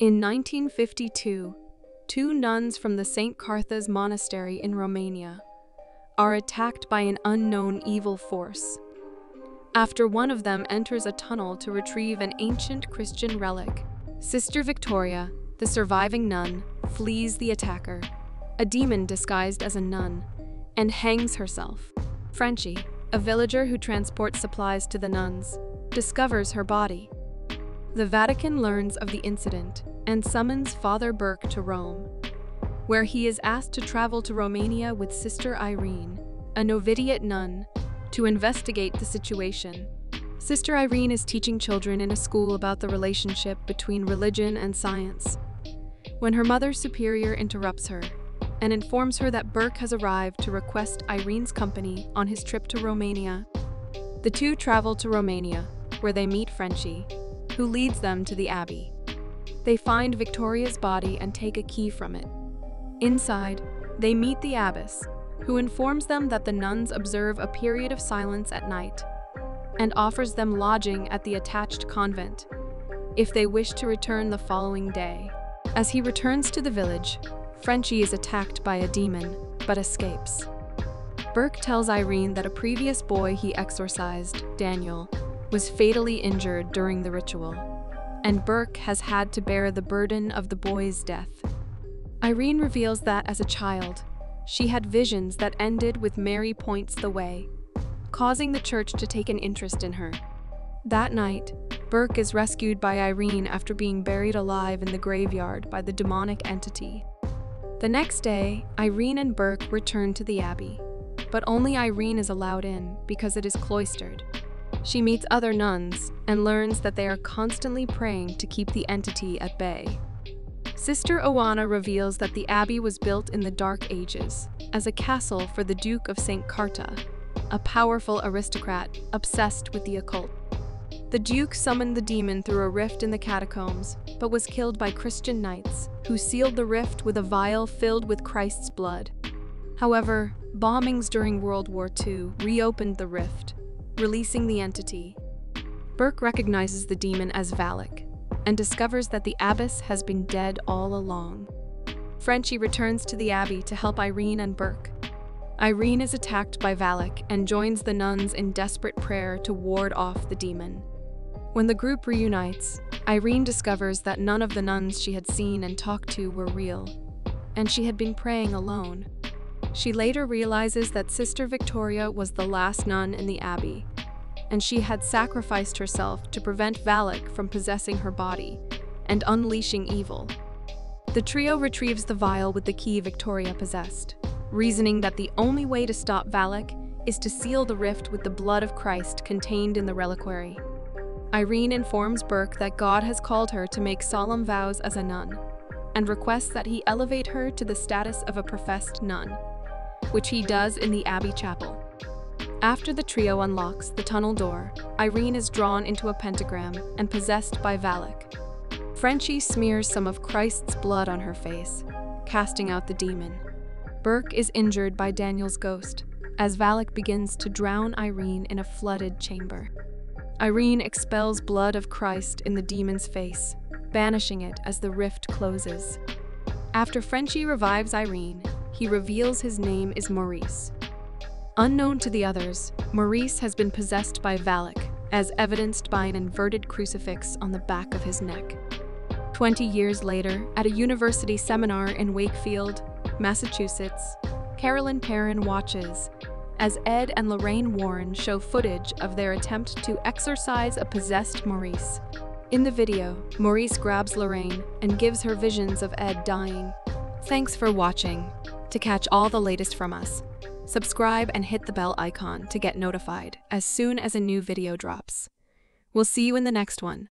In 1952, two nuns from the St. Cartha's Monastery in Romania are attacked by an unknown evil force after one of them enters a tunnel to retrieve an ancient Christian relic. Sister Victoria, the surviving nun, flees the attacker, a demon disguised as a nun, and hangs herself. Frenchie, a villager who transports supplies to the nuns, discovers her body. The Vatican learns of the incident and summons Father Burke to Rome, where he is asked to travel to Romania with Sister Irene, a novitiate nun, to investigate the situation. Sister Irene is teaching children in a school about the relationship between religion and science, when her mother superior interrupts her and informs her that Burke has arrived to request Irene's company on his trip to Romania. The two travel to Romania, where they meet Frenchie, who leads them to the abbey. They find Victoria's body and take a key from it. Inside, they meet the abbess, who informs them that the nuns observe a period of silence at night and offers them lodging at the attached convent if they wish to return the following day. As he returns to the village, Frenchie is attacked by a demon, but escapes. Burke tells Irene that a previous boy he exorcised, Daniel, was fatally injured during the ritual, and Burke has had to bear the burden of the boy's death. Irene reveals that as a child, she had visions that ended with Mary points the way, causing the church to take an interest in her. That night, Burke is rescued by Irene after being buried alive in the graveyard by the demonic entity. The next day, Irene and Burke return to the abbey, but only Irene is allowed in because it is cloistered. She meets other nuns and learns that they are constantly praying to keep the entity at bay. Sister Oana reveals that the abbey was built in the Dark Ages as a castle for the Duke of St. Carta, a powerful aristocrat obsessed with the occult. The Duke summoned the demon through a rift in the catacombs, but was killed by Christian knights, who sealed the rift with a vial filled with Christ's blood. However, bombings during World War II reopened the rift, releasing the entity. Burke recognizes the demon as Valak, and discovers that the abbess has been dead all along. Frenchie returns to the abbey to help Irene and Burke. Irene is attacked by Valak and joins the nuns in desperate prayer to ward off the demon. When the group reunites, Irene discovers that none of the nuns she had seen and talked to were real, and she had been praying alone. She later realizes that Sister Victoria was the last nun in the abbey, and she had sacrificed herself to prevent Valak from possessing her body and unleashing evil. The trio retrieves the vial with the key Victoria possessed, reasoning that the only way to stop Valak is to seal the rift with the blood of Christ contained in the reliquary. Irene informs Burke that God has called her to make solemn vows as a nun, and requests that he elevate her to the status of a professed nun, which he does in the abbey chapel. After the trio unlocks the tunnel door, Irene is drawn into a pentagram and possessed by Valak. Frenchie smears some of Christ's blood on her face, casting out the demon. Burke is injured by Daniel's ghost, as Valak begins to drown Irene in a flooded chamber. Irene expels blood of Christ in the demon's face, banishing it as the rift closes. After Frenchie revives Irene, he reveals his name is Maurice. Unknown to the others, Maurice has been possessed by Valak, as evidenced by an inverted crucifix on the back of his neck. 20 years later, at a university seminar in Wakefield, Massachusetts, Carolyn Perrin watches as Ed and Lorraine Warren show footage of their attempt to exorcise a possessed Maurice. In the video, Maurice grabs Lorraine and gives her visions of Ed dying. Thanks for watching. To catch all the latest from us, subscribe and hit the bell icon to get notified as soon as a new video drops. We'll see you in the next one.